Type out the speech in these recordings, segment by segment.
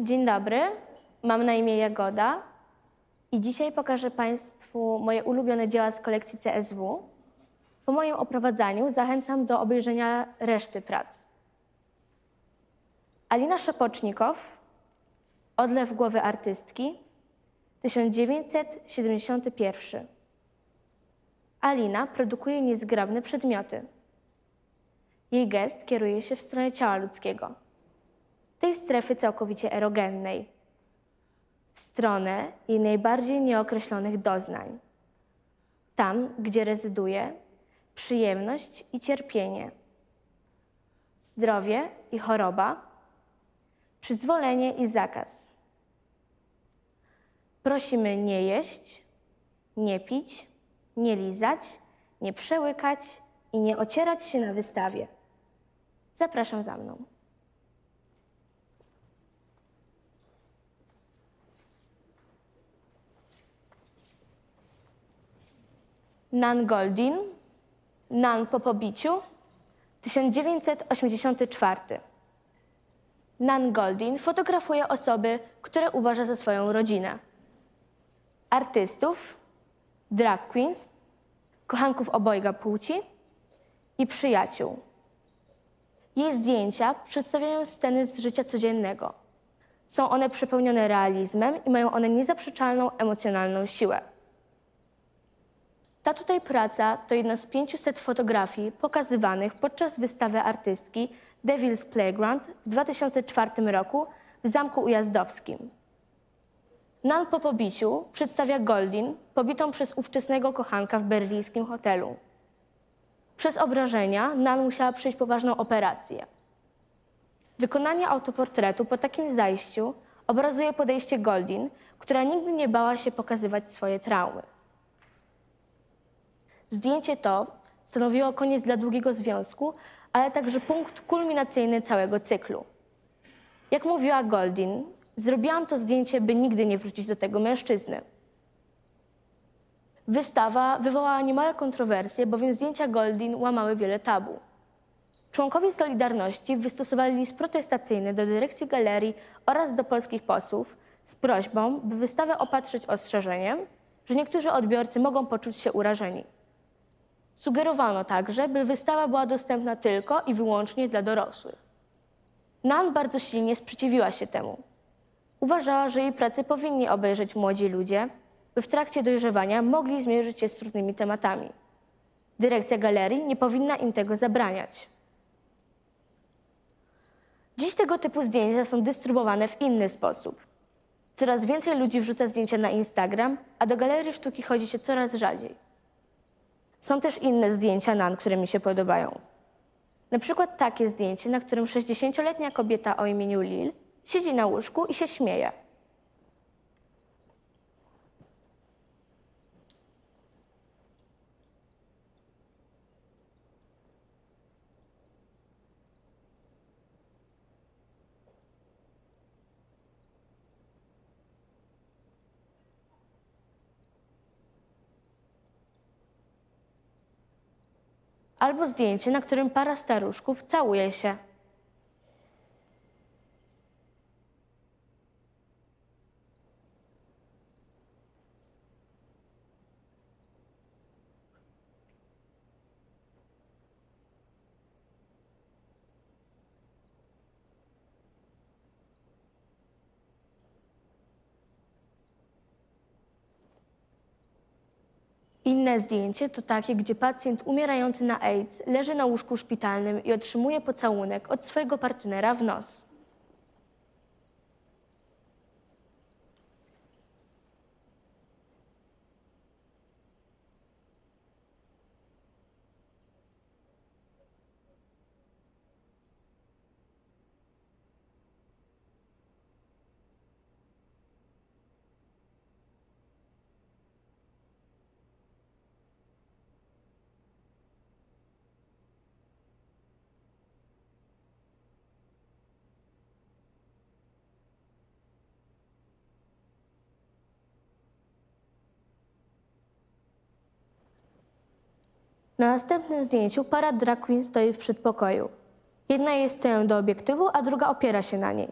Dzień dobry, mam na imię Jagoda i dzisiaj pokażę Państwu moje ulubione dzieła z kolekcji CSW. Po moim oprowadzaniu zachęcam do obejrzenia reszty prac. Alina Szepocznikow, Odlew głowy artystki, 1971. Alina produkuje niezgrabne przedmioty. Jej gest kieruje się w stronę ciała ludzkiego, tej strefy całkowicie erogennej, w stronę jej najbardziej nieokreślonych doznań. Tam, gdzie rezyduje przyjemność i cierpienie, zdrowie i choroba, przyzwolenie i zakaz. Prosimy nie jeść, nie pić, nie lizać, nie przełykać i nie ocierać się na wystawie. Zapraszam za mną. Nan Goldin, Nan po pobiciu, 1984. Nan Goldin fotografuje osoby, które uważa za swoją rodzinę. Artystów, drag queens, kochanków obojga płci i przyjaciół. Jej zdjęcia przedstawiają sceny z życia codziennego. Są one przepełnione realizmem i mają one niezaprzeczalną emocjonalną siłę. Ta tutaj praca to jedna z 500 fotografii pokazywanych podczas wystawy artystki Devil's Playground w 2004 roku w Zamku Ujazdowskim. Nan po pobiciu przedstawia Goldin pobitą przez ówczesnego kochanka w berlińskim hotelu. Przez obrażenia Nan musiała przejść poważną operację. Wykonanie autoportretu po takim zajściu obrazuje podejście Goldin, która nigdy nie bała się pokazywać swoje traumy. Zdjęcie to stanowiło koniec dla długiego związku, ale także punkt kulminacyjny całego cyklu. Jak mówiła Goldin, zrobiłam to zdjęcie, by nigdy nie wrócić do tego mężczyzny. Wystawa wywołała niemałe kontrowersje, bowiem zdjęcia Goldin łamały wiele tabu. Członkowie Solidarności wystosowali list protestacyjny do dyrekcji galerii oraz do polskich posłów z prośbą, by wystawę opatrzyć ostrzeżeniem, że niektórzy odbiorcy mogą poczuć się urażeni. Sugerowano także, by wystawa była dostępna tylko i wyłącznie dla dorosłych. Nan bardzo silnie sprzeciwiła się temu. Uważała, że jej prace powinni obejrzeć młodzi ludzie, by w trakcie dojrzewania mogli zmierzyć się z trudnymi tematami. Dyrekcja galerii nie powinna im tego zabraniać. Dziś tego typu zdjęcia są dystrybuowane w inny sposób. Coraz więcej ludzi wrzuca zdjęcia na Instagram, a do galerii sztuki chodzi się coraz rzadziej. Są też inne zdjęcia Nan, które mi się podobają. Na przykład takie zdjęcie, na którym 60-letnia kobieta o imieniu Lil siedzi na łóżku i się śmieje. Albo zdjęcie, na którym para staruszków całuje się. Inne zdjęcie to takie, gdzie pacjent umierający na AIDS leży na łóżku szpitalnym i otrzymuje pocałunek od swojego partnera w nos. Na następnym zdjęciu para drag queen stoi w przedpokoju. Jedna jest tyłem do obiektywu, a druga opiera się na niej.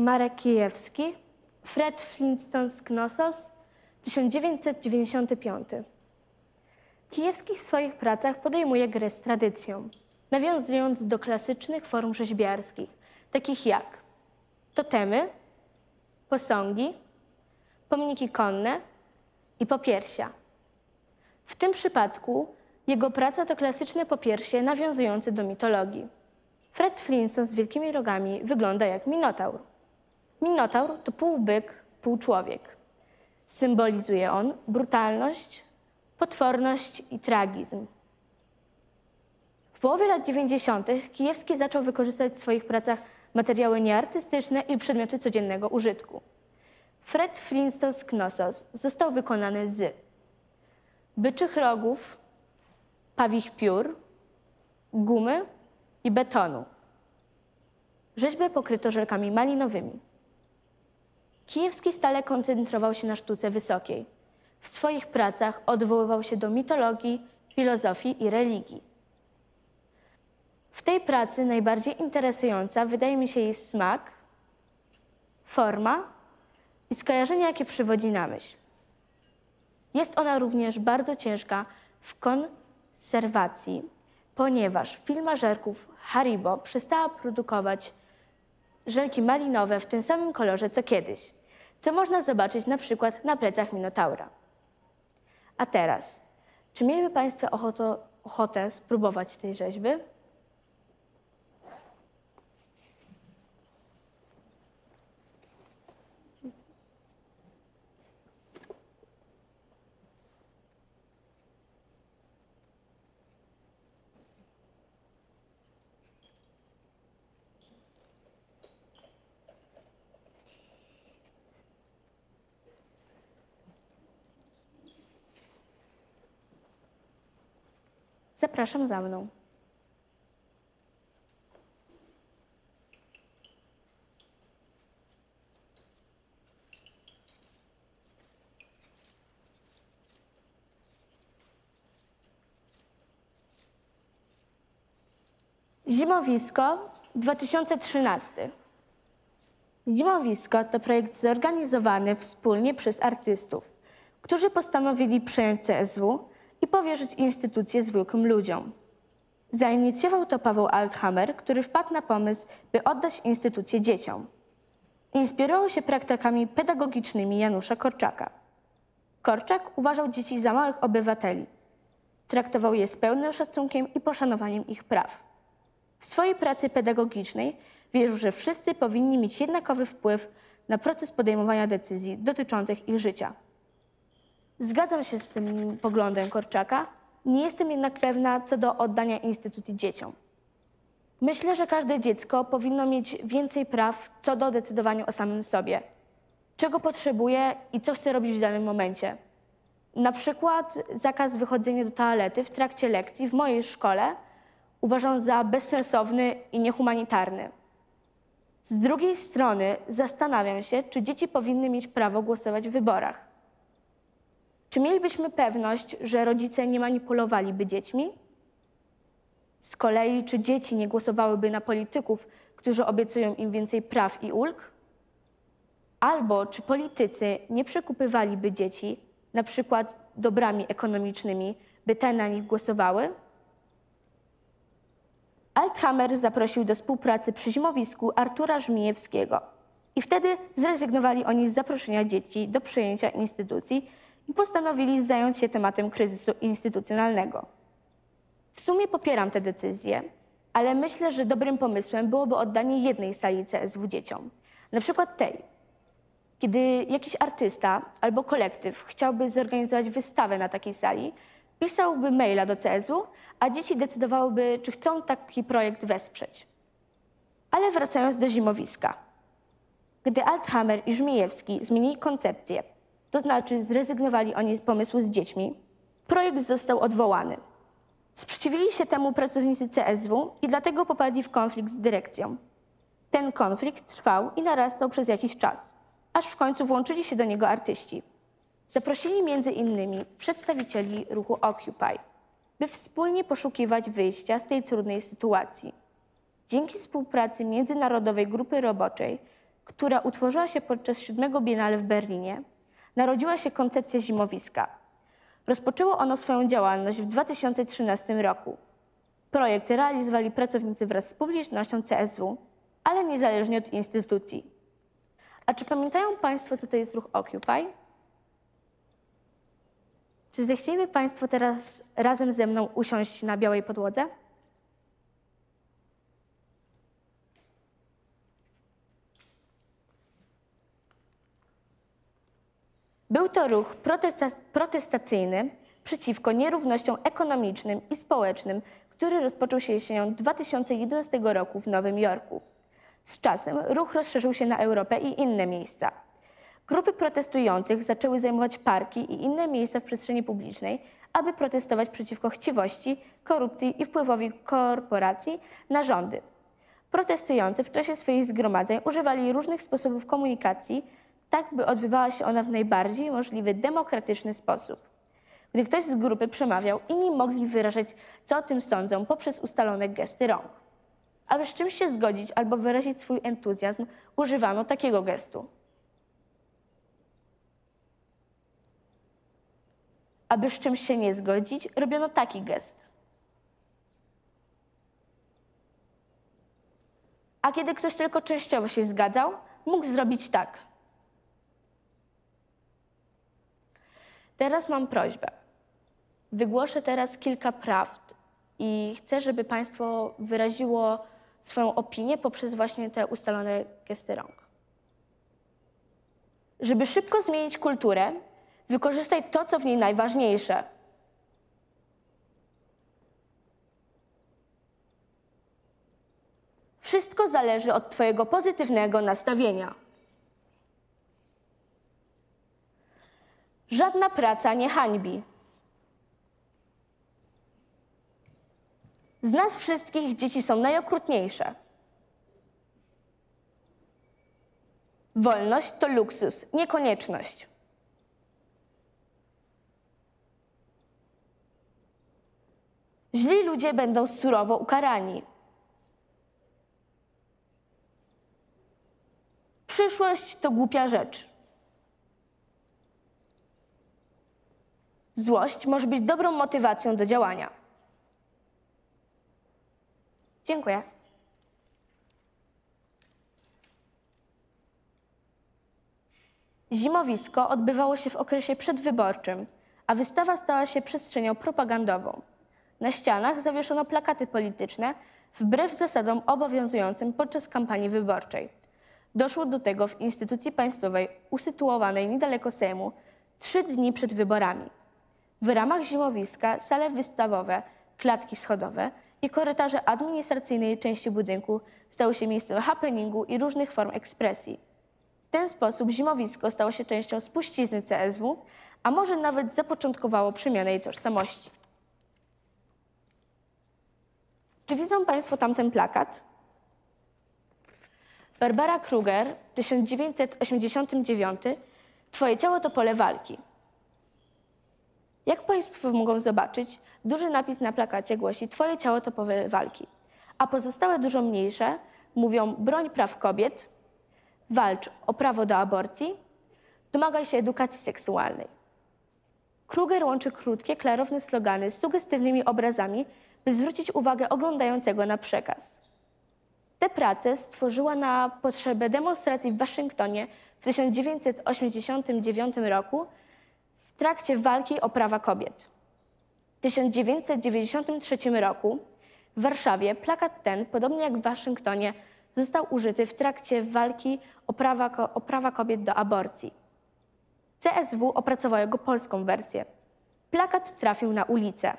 Marek Kijewski, Fred Flintstone z Knossos, 1995. Kijewski w swoich pracach podejmuje grę z tradycją, nawiązując do klasycznych form rzeźbiarskich, takich jak totemy, posągi, pomniki konne i popiersia. W tym przypadku jego praca to klasyczne popiersie nawiązujące do mitologii. Fred Flintstone z wielkimi rogami wygląda jak minotaur. Minotaur to pół byk, pół człowiek. Symbolizuje on brutalność, potworność i tragizm. W połowie lat 90. Kijewski zaczął wykorzystać w swoich pracach materiały nieartystyczne i przedmioty codziennego użytku. Fred Flintstone z Knossos został wykonany z byczych rogów, pawich piór, gumy i betonu. Rzeźbę pokryto żelkami malinowymi. Kijewski stale koncentrował się na sztuce wysokiej. W swoich pracach odwoływał się do mitologii, filozofii i religii. W tej pracy najbardziej interesująca wydaje mi się jej smak, forma i skojarzenie, jakie przywodzi na myśl. Jest ona również bardzo ciężka w konserwacji, ponieważ firma żelków Haribo przestała produkować żelki malinowe w tym samym kolorze co kiedyś, co można zobaczyć na przykład na plecach Minotaura. A teraz, czy mieliby Państwo ochotę spróbować tej rzeźby? Zapraszam za mną. Zimowisko 2013. Zimowisko to projekt zorganizowany wspólnie przez artystów, którzy postanowili przejąć CSW i powierzyć instytucję zwykłym ludziom. Zainicjował to Paweł Althamer, który wpadł na pomysł, by oddać instytucję dzieciom. Inspirował się praktykami pedagogicznymi Janusza Korczaka. Korczak uważał dzieci za małych obywateli. Traktował je z pełnym szacunkiem i poszanowaniem ich praw. W swojej pracy pedagogicznej wierzył, że wszyscy powinni mieć jednakowy wpływ na proces podejmowania decyzji dotyczących ich życia. Zgadzam się z tym poglądem Korczaka, nie jestem jednak pewna co do oddania instytucji dzieciom. Myślę, że każde dziecko powinno mieć więcej praw co do decydowania o samym sobie, czego potrzebuje i co chce robić w danym momencie. Na przykład zakaz wychodzenia do toalety w trakcie lekcji w mojej szkole uważam za bezsensowny i niehumanitarny. Z drugiej strony zastanawiam się, czy dzieci powinny mieć prawo głosować w wyborach. Czy mielibyśmy pewność, że rodzice nie manipulowaliby dziećmi? Z kolei, czy dzieci nie głosowałyby na polityków, którzy obiecują im więcej praw i ulg? Albo czy politycy nie przekupywaliby dzieci, na przykład dobrami ekonomicznymi, by te na nich głosowały? Althamer zaprosił do współpracy przy Zimowisku Artura Żmijewskiego i wtedy zrezygnowali oni z zaproszenia dzieci do przejęcia instytucji i postanowili zająć się tematem kryzysu instytucjonalnego. W sumie popieram tę decyzję, ale myślę, że dobrym pomysłem byłoby oddanie jednej sali CSW dzieciom, na przykład tej. Kiedy jakiś artysta albo kolektyw chciałby zorganizować wystawę na takiej sali, pisałby maila do CSW, a dzieci decydowałyby, czy chcą taki projekt wesprzeć. Ale wracając do Zimowiska. Gdy Althamer i Żmijewski zmienili koncepcję, to znaczy zrezygnowali oni z pomysłu z dziećmi, projekt został odwołany. Sprzeciwili się temu pracownicy CSW i dlatego popadli w konflikt z dyrekcją. Ten konflikt trwał i narastał przez jakiś czas, aż w końcu włączyli się do niego artyści. Zaprosili między innymi przedstawicieli ruchu Occupy, by wspólnie poszukiwać wyjścia z tej trudnej sytuacji. Dzięki współpracy międzynarodowej grupy roboczej która utworzyła się podczas VII Biennale w Berlinie, narodziła się koncepcja zimowiska. Rozpoczęło ono swoją działalność w 2013 roku. Projekt realizowali pracownicy wraz z publicznością CSW, ale niezależnie od instytucji. A czy pamiętają Państwo, co to jest ruch Occupy? Czy zechcieliby Państwo teraz razem ze mną usiąść na białej podłodze? Był to ruch protestacyjny przeciwko nierównościom ekonomicznym i społecznym, który rozpoczął się jesienią 2011 roku w Nowym Jorku. Z czasem ruch rozszerzył się na Europę i inne miejsca. Grupy protestujących zaczęły zajmować parki i inne miejsca w przestrzeni publicznej, aby protestować przeciwko chciwości, korupcji i wpływowi korporacji na rządy. Protestujący w czasie swoich zgromadzeń używali różnych sposobów komunikacji, tak by odbywała się ona w najbardziej możliwy demokratyczny sposób. Gdy ktoś z grupy przemawiał, inni mogli wyrażać, co o tym sądzą, poprzez ustalone gesty rąk. Aby z czymś się zgodzić albo wyrazić swój entuzjazm, używano takiego gestu. Aby z czymś się nie zgodzić, robiono taki gest. A kiedy ktoś tylko częściowo się zgadzał, mógł zrobić tak. Teraz mam prośbę. Wygłoszę teraz kilka prawd i chcę, żeby Państwo wyraziło swoją opinię poprzez właśnie te ustalone gesty rąk. Żeby szybko zmienić kulturę, wykorzystaj to, co w niej najważniejsze. Wszystko zależy od Twojego pozytywnego nastawienia. Żadna praca nie hańbi. Z nas wszystkich dzieci są najokrutniejsze. Wolność to luksus, nie konieczność. Źli ludzie będą surowo ukarani. Przyszłość to głupia rzecz. Złość może być dobrą motywacją do działania. Dziękuję. Zimowisko odbywało się w okresie przedwyborczym, a wystawa stała się przestrzenią propagandową. Na ścianach zawieszono plakaty polityczne wbrew zasadom obowiązującym podczas kampanii wyborczej. Doszło do tego w instytucji państwowej usytuowanej niedaleko Sejmu 3 dni przed wyborami. W ramach zimowiska sale wystawowe, klatki schodowe i korytarze administracyjnej części budynku stały się miejscem happeningu i różnych form ekspresji. W ten sposób zimowisko stało się częścią spuścizny CSW, a może nawet zapoczątkowało przemianę jej tożsamości. Czy widzą Państwo tamten plakat? Barbara Kruger, 1989, Twoje ciało to pole walki. Jak Państwo mogą zobaczyć, duży napis na plakacie głosi Twoje ciało to pole walki, a pozostałe dużo mniejsze mówią broń praw kobiet, walcz o prawo do aborcji, domagaj się edukacji seksualnej. Kruger łączy krótkie, klarowne slogany z sugestywnymi obrazami, by zwrócić uwagę oglądającego na przekaz. Tę pracę stworzyła na potrzebę demonstracji w Waszyngtonie w 1989 roku w trakcie walki o prawa kobiet. W 1993 roku w Warszawie plakat ten, podobnie jak w Waszyngtonie, został użyty w trakcie walki o prawa kobiet do aborcji. CSW opracował jego polską wersję. Plakat trafił na ulicę.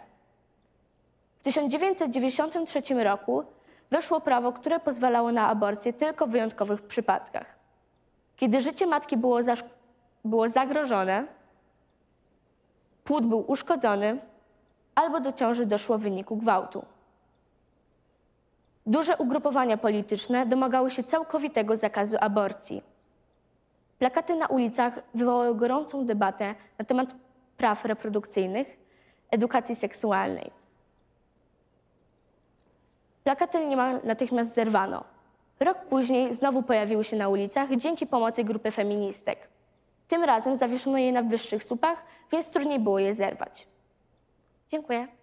W 1993 roku weszło prawo, które pozwalało na aborcję tylko w wyjątkowych przypadkach. Kiedy życie matki było zagrożone, płód był uszkodzony albo do ciąży doszło w wyniku gwałtu. Duże ugrupowania polityczne domagały się całkowitego zakazu aborcji. Plakaty na ulicach wywołały gorącą debatę na temat praw reprodukcyjnych, edukacji seksualnej. Plakaty niemal natychmiast zerwano. Rok później znowu pojawiły się na ulicach dzięki pomocy grupy feministek. Tym razem zawieszono je na wyższych słupach, więc trudniej było je zerwać. Dziękuję.